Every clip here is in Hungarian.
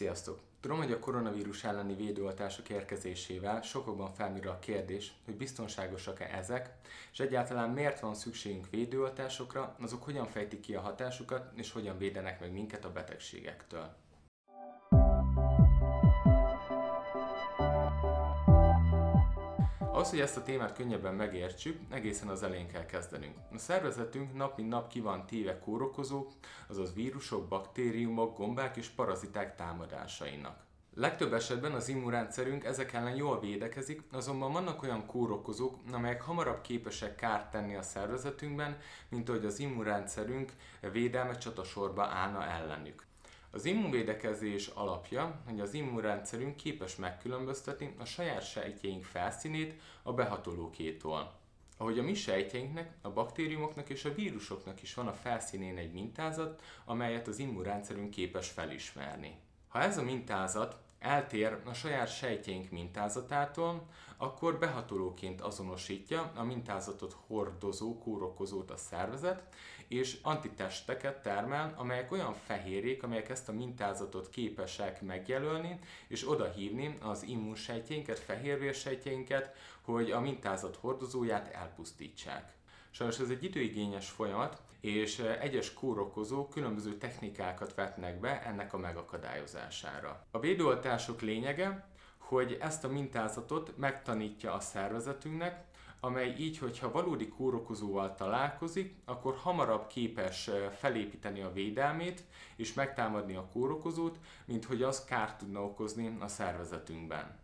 Sziasztok! Tudom, hogy a koronavírus elleni védőoltások érkezésével sokakban felmerül a kérdés, hogy biztonságosak-e ezek, és egyáltalán miért van szükségünk védőoltásokra, azok hogyan fejtik ki a hatásukat, és hogyan védenek meg minket a betegségektől. Ahhoz, hogy ezt a témát könnyebben megértsük, egészen az elején kell kezdenünk. A szervezetünk nap mint nap ki van téve kórokozók, azaz vírusok, baktériumok, gombák és paraziták támadásainak. Legtöbb esetben az immunrendszerünk ezek ellen jól védekezik, azonban vannak olyan kórokozók, amelyek hamarabb képesek kárt tenni a szervezetünkben, mint ahogy az immunrendszerünk védelme csatasorba állna ellenük. Az immunvédekezés alapja, hogy az immunrendszerünk képes megkülönböztetni a saját sejtjeink felszínét a behatolókétól. Ahogy a mi sejtjeinknek, a baktériumoknak és a vírusoknak is van a felszínén egy mintázat, amelyet az immunrendszerünk képes felismerni. Ha ez a mintázat eltér a saját sejtjeink mintázatától, akkor behatolóként azonosítja a mintázatot hordozó kórokozót a szervezet, és antitesteket termel, amelyek olyan fehérjék, amelyek ezt a mintázatot képesek megjelölni, és odahívni az immunsejtjeinket, fehérvérsejtjeinket, hogy a mintázat hordozóját elpusztítsák. Sajnos ez egy időigényes folyamat, és egyes kórokozók különböző technikákat vetnek be ennek a megakadályozására. A védőoltások lényege, hogy ezt a mintázatot megtanítja a szervezetünknek, amely így, hogyha valódi kórokozóval találkozik, akkor hamarabb képes felépíteni a védelmét és megtámadni a kórokozót, mint hogy az kárt tudna okozni a szervezetünkben.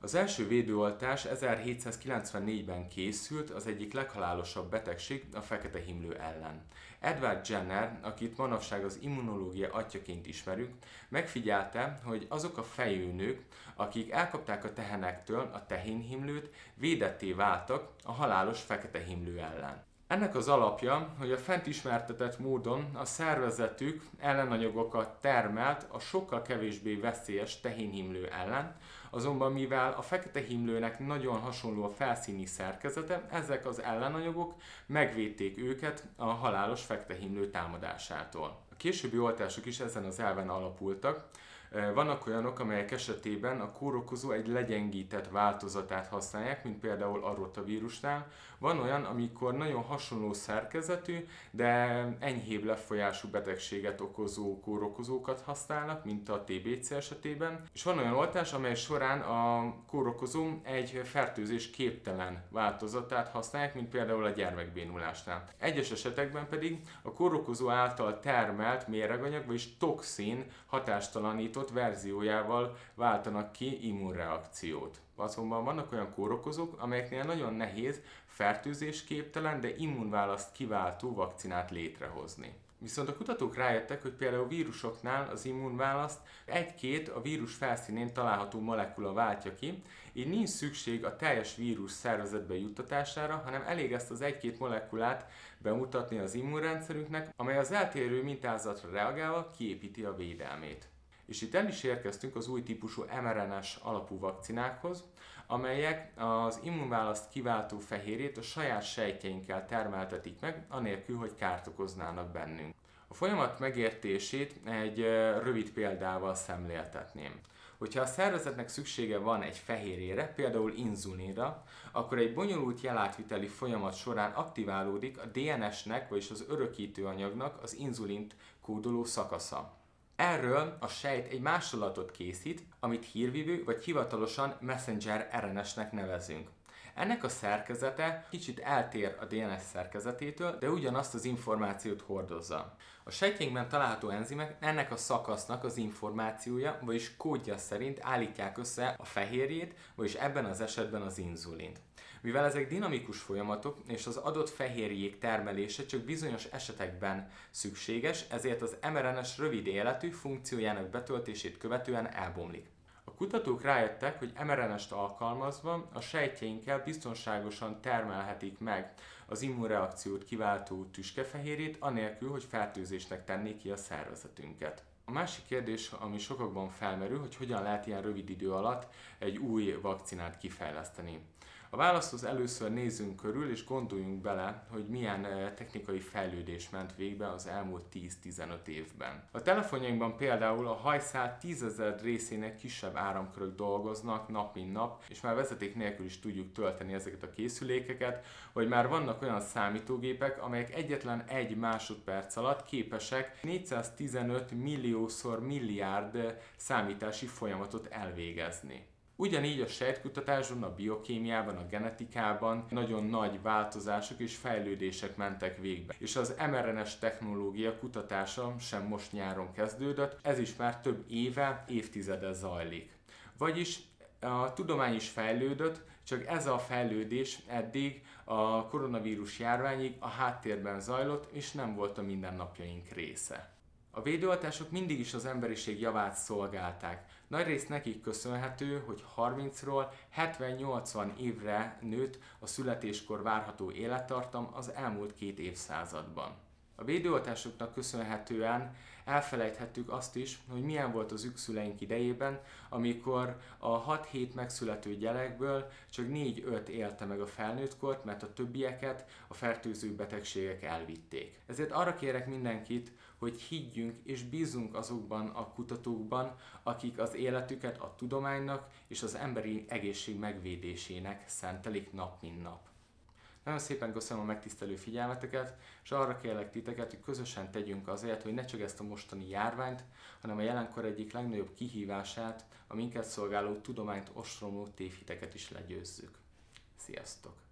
Az első védőoltás 1794-ben készült az egyik leghalálosabb betegség, a fekete himlő ellen. Edward Jenner, akit manapság az immunológia atyaként ismerünk, megfigyelte, hogy azok a fejőnők, akik elkapták a tehenektől a tehénhimlőt, védetté váltak a halálos fekete himlő ellen. Ennek az alapja, hogy a fent ismertetett módon a szervezetük ellenanyagokat termelt a sokkal kevésbé veszélyes tehénhimlő ellen, azonban mivel a fekete himlőnek nagyon hasonló a felszíni szerkezete, ezek az ellenanyagok megvédték őket a halálos fekete himlő támadásától. A későbbi oltások is ezen az elven alapultak. Vannak olyanok, amelyek esetében a kórokozó egy legyengített változatát használják, mint például a rotavírusnál. Van olyan, amikor nagyon hasonló szerkezetű, de enyhébb lefolyású betegséget okozó kórokozókat használnak, mint a TBC esetében. És van olyan oltás, amely során a kórokozó egy fertőzés képtelen változatát használják, mint például a gyermekbénulásnál. Egyes esetekben pedig a kórokozó által termelt méreganyag, vagyis toxin hatástalanított verziójával váltanak ki immunreakciót. Azonban vannak olyan kórokozók, amelyeknél nagyon nehéz fertőzésképtelen, de immunválaszt kiváltó vakcinát létrehozni. Viszont a kutatók rájöttek, hogy például vírusoknál az immunválaszt egy-két a vírus felszínén található molekula váltja ki, így nincs szükség a teljes vírus szervezetbe juttatására, hanem elég ezt az egy-két molekulát bemutatni az immunrendszerünknek, amely az eltérő mintázatra reagálva kiépíti a védelmét. És itt el is érkeztünk az új típusú mRNS alapú vakcinákhoz, amelyek az immunválaszt kiváltó fehérjét a saját sejtjeinkkel termeltetik meg, anélkül, hogy kárt okoznának bennünk. A folyamat megértését egy rövid példával szemléltetném. Hogyha a szervezetnek szüksége van egy fehérjére, például inzulinra, akkor egy bonyolult jelátviteli folyamat során aktiválódik a DNS-nek, vagyis az örökítőanyagnak az inzulint kódoló szakasza. Erről a sejt egy másolatot készít, amit hírvívő vagy hivatalosan messenger RNS-nek nevezünk. Ennek a szerkezete kicsit eltér a DNS szerkezetétől, de ugyanazt az információt hordozza. A sejtjeinkben található enzimek ennek a szakasznak az információja, vagyis kódja szerint állítják össze a fehérjét, vagyis ebben az esetben az inzulint. Mivel ezek dinamikus folyamatok, és az adott fehérjék termelése csak bizonyos esetekben szükséges, ezért az mRNS rövid életű funkciójának betöltését követően elbomlik. A kutatók rájöttek, hogy mRNS-t alkalmazva a sejtjeinkkel biztonságosan termelhetik meg az immunreakciót kiváltó tüskefehérjét, anélkül, hogy fertőzésnek tennék ki a szervezetünket. A másik kérdés, ami sokakban felmerül, hogy hogyan lehet ilyen rövid idő alatt egy új vakcinát kifejleszteni. A válaszhoz először nézzünk körül és gondoljunk bele, hogy milyen technikai fejlődés ment végbe az elmúlt 10-15 évben. A telefonjainkban például a hajszál 10.000 részének kisebb áramkörök dolgoznak nap mint nap, és már vezeték nélkül is tudjuk tölteni ezeket a készülékeket, vagy már vannak olyan számítógépek, amelyek egyetlen egy másodperc alatt képesek 415 milliószor milliárd számítási folyamatot elvégezni. Ugyanígy a sejtkutatáson, a biokémiában, a genetikában nagyon nagy változások és fejlődések mentek végbe. És az mRNS technológia kutatása sem most nyáron kezdődött, ez is már több éve, évtizede zajlik. Vagyis a tudomány is fejlődött, csak ez a fejlődés eddig a koronavírus járványig a háttérben zajlott, és nem volt a mindennapjaink része. A védőoltások mindig is az emberiség javát szolgálták. Nagyrészt nekik köszönhető, hogy 30-ról 70-80 évre nőtt a születéskor várható élettartam az elmúlt 2 évszázadban. A védőoltásoknak köszönhetően elfelejthettük azt is, hogy milyen volt az ükszüleink idejében, amikor a 6-7 megszülető gyerekből csak 4-5 élte meg a felnőttkort, mert a többieket a fertőző betegségek elvitték. Ezért arra kérek mindenkit, hogy higgyünk és bízunk azokban a kutatókban, akik az életüket a tudománynak és az emberi egészség megvédésének szentelik nap mint nap. Nagyon szépen köszönöm a megtisztelő figyelmeteket, és arra kérlek titeket, hogy közösen tegyünk azért, hogy ne csak ezt a mostani járványt, hanem a jelenkor egyik legnagyobb kihívását, a minket szolgáló tudományt ostromló tévhiteket is legyőzzük. Sziasztok!